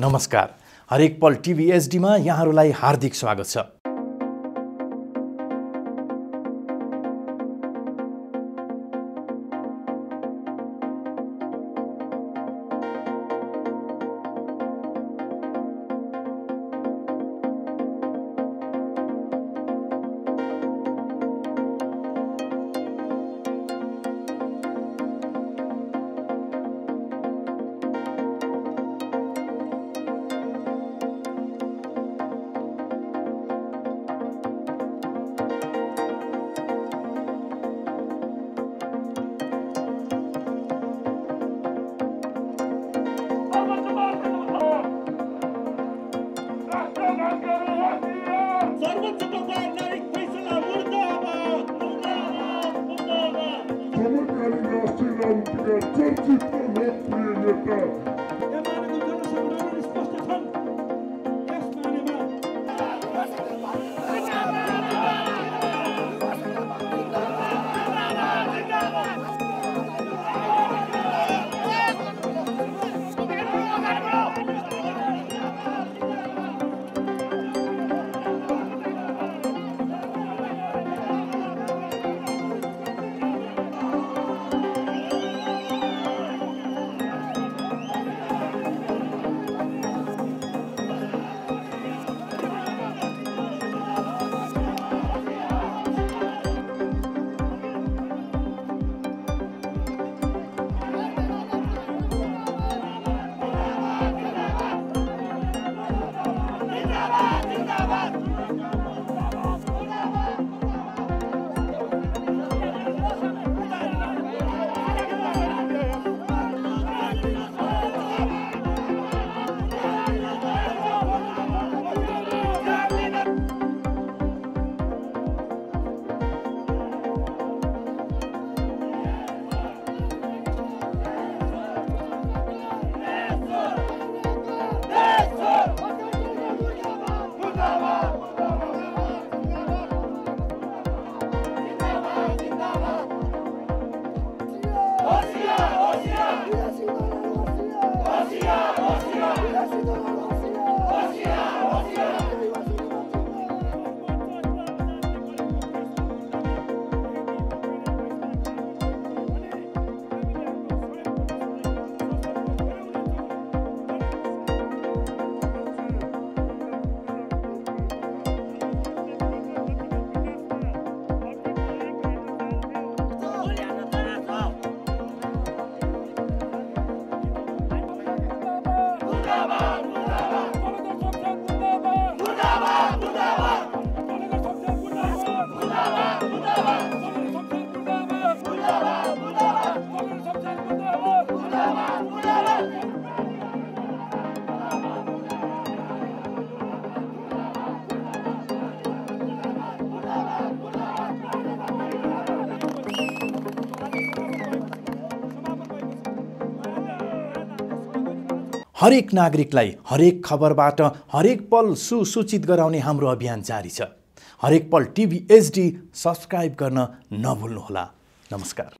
नमस्कार, हरेकपल TV HD मा यहाँहरूलाई हार्दिक स्वागत छ। हरेक नागरिकलाई हरेक खबरबाट हरेक पल सुसूचित गराउने हाम्रो अभियान जारी छ। हरेकपल टिभी एचडी सब्स्क्राइब गर्न नभुल्नुहोला। नमस्कार।